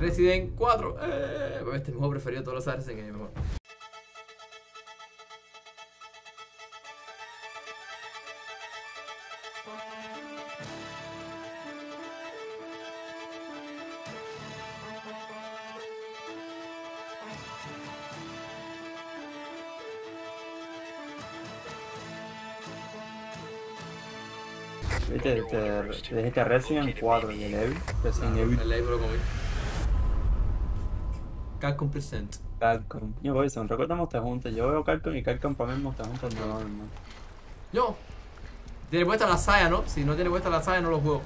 Resident 4. Este es mi juego preferido de todos los Arsen, es mejor. Te dijiste Resident 4 y el Evil. Resident Evil. El Evil lo comí. Calcom present. Calcom. Yo voy, son recordamos te juntas. Yo veo Calcom y Calcom para mí te juntas no, hermano. No. Tiene puesta la saya, ¿no? Si no tiene puesta la saya, no lo juego.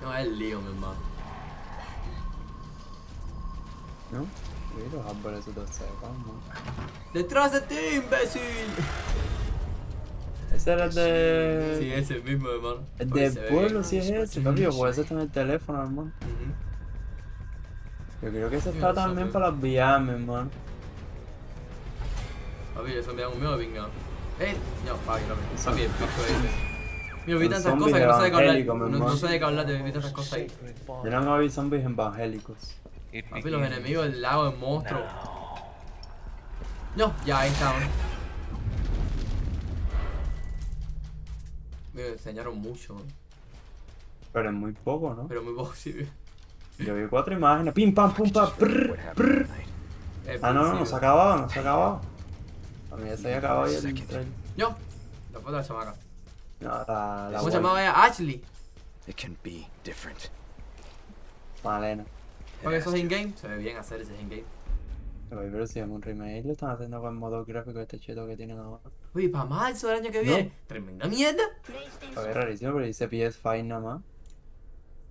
No, es el lío, mi hermano. ¿No? Los árboles de los vamos. ¡Detrás de ti, imbécil! Ese era el de... Sí, ese mismo, hermano. El del pueblo, sí es ese. Cambio, por eso está en el teléfono, hermano. Yo creo que eso está también para las villanas, hermano. Papi, eso me da un miedo de pingado. No, papi, no me... Papi, el pico ese. Mira, vi tantas cosas que no sé de qué hablar. No sé de qué hablar, vi tantas cosas ahí. Yo no vi zombies evangélicos. Papi, los enemigos, el lago, el monstruo. No, ya, ahí está. Me enseñaron mucho, man. Pero es muy poco, ¿no? Pero muy poco, sí. Yo vi 4 imágenes. Pim, pam, pum, pam, prrr, prrr. Ah, no, no se acababa, no se acababa. A mí ya se había acabado ya el tren. No, la foto de la chamaca. No, la ¿cómo se llamaba ella? Ashley. It can be different. Malena. Porque eso es in-game, se ve bien hacer ese in-game. Pero si es un remake, lo están haciendo con el modo gráfico este cheto que tienen ahora. Uy, para marzo del año que viene. ¿No? Tremenda mierda. Porque es rarísimo, pero dice PS5 nada más.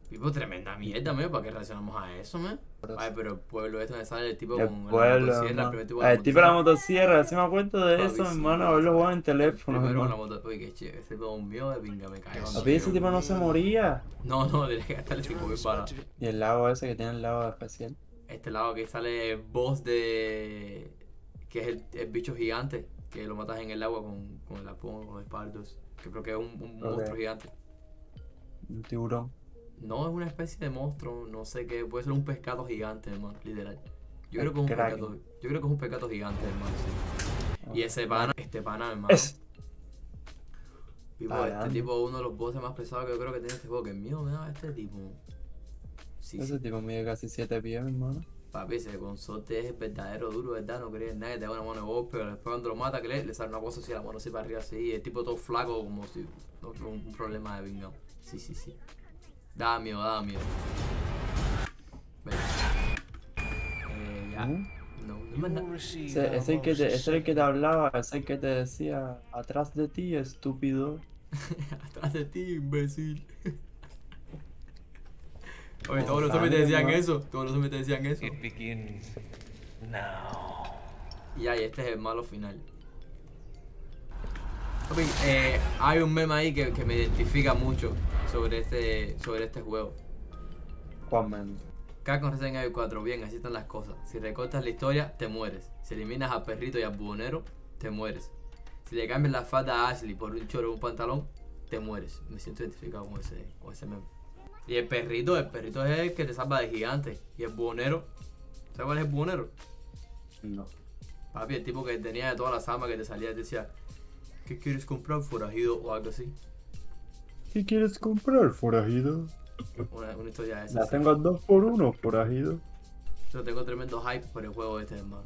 Tipo, tremenda mierda, mío, ¿para qué reaccionamos a eso, mío? Ay, pero el pueblo este donde sale el tipo con la motosierra, el primer tipo de motosierra. El tipo de la motosierra, si me acuerdo de eso, hermano, a ver lo juegan en teléfono, hermano. Uy, qué chévere, ese tipo mío de pinga me cayó. A ver, ese tipo no se moría. No, no, tenés que gastar el tipo de para. Y el lago ese que tiene el lago especial. Este lago que sale boss de... que es el bicho gigante, que lo matas en el agua con el arpón, con espaldos. Que creo que es un monstruo gigante. Un tiburón. No, es una especie de monstruo, no sé qué, puede ser un pescado gigante, hermano, literal. Yo creo que es un pescado, yo creo que es un pescado gigante, hermano, sí. Y ese pana, este pana, hermano. Tipo, este tipo es uno de los bosses más pesados que yo creo que tiene este juego, que es mío, me da este tipo. Sí, ese tipo mide casi 7 pies, hermano. Papi, ese consorte es el verdadero duro, ¿verdad? No crees nada, que te da una mano de golpe, pero después cuando lo mata, que le sale una cosa así, la mano así para arriba, así, el tipo todo flaco, como si... un problema de bingo. Sí, sí, sí. Da miedo, da miedo. Ven. Ya. No, no me da. Ese es el que te hablaba, es el que te decía, atrás de ti, estúpido. Atrás de ti, imbécil. Oye, todos los hombres te decían eso, todos los hombres te decían eso. It begins now. Ya, y este es el malo final. Hay un meme ahí que me identifica mucho sobre este juego. ¿Cuál meme? Caco en Resident Evil 4, bien, así están las cosas. Si recortas la historia, te mueres. Si eliminas al perrito y al buhonero, te mueres. Si le cambias la falda a Ashley por un chorro o un pantalón, te mueres. Me siento identificado con ese meme. Y el perrito es el que te salva de gigante. Y el buhonero, ¿sabes cuál es el buhonero? No. Papi, el tipo que tenía de todas las armas que te salía, te decía... ¿Qué quieres comprar, forajido? O algo así. ¿Qué quieres comprar, forajido? Una historia esa. La tengo al 2x1, forajido. Yo tengo tremendo hype por el juego este, hermano.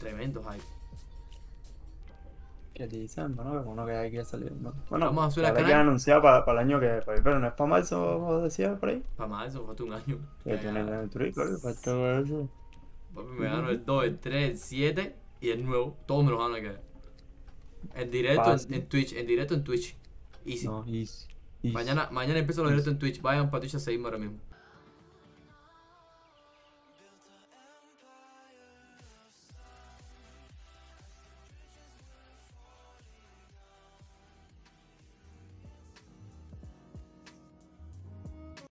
Tremendo hype. ¿Qué te dicen, hermano? Que uno que hay que salir, hermano. Bueno, vamos a subir la canal. Que anunciar para el año que... Pero no es para marzo, como decía por ahí. Para marzo, falta un año. Que tiene el truco, falta marzo. Papi, me gano el 2, el 3, el 7 y el nuevo. Todos me los gano que... En directo en Twitch. Easy. No, easy. Mañana empiezo los directos en Twitch. Vayan para Twitch a seguirme ahora mismo.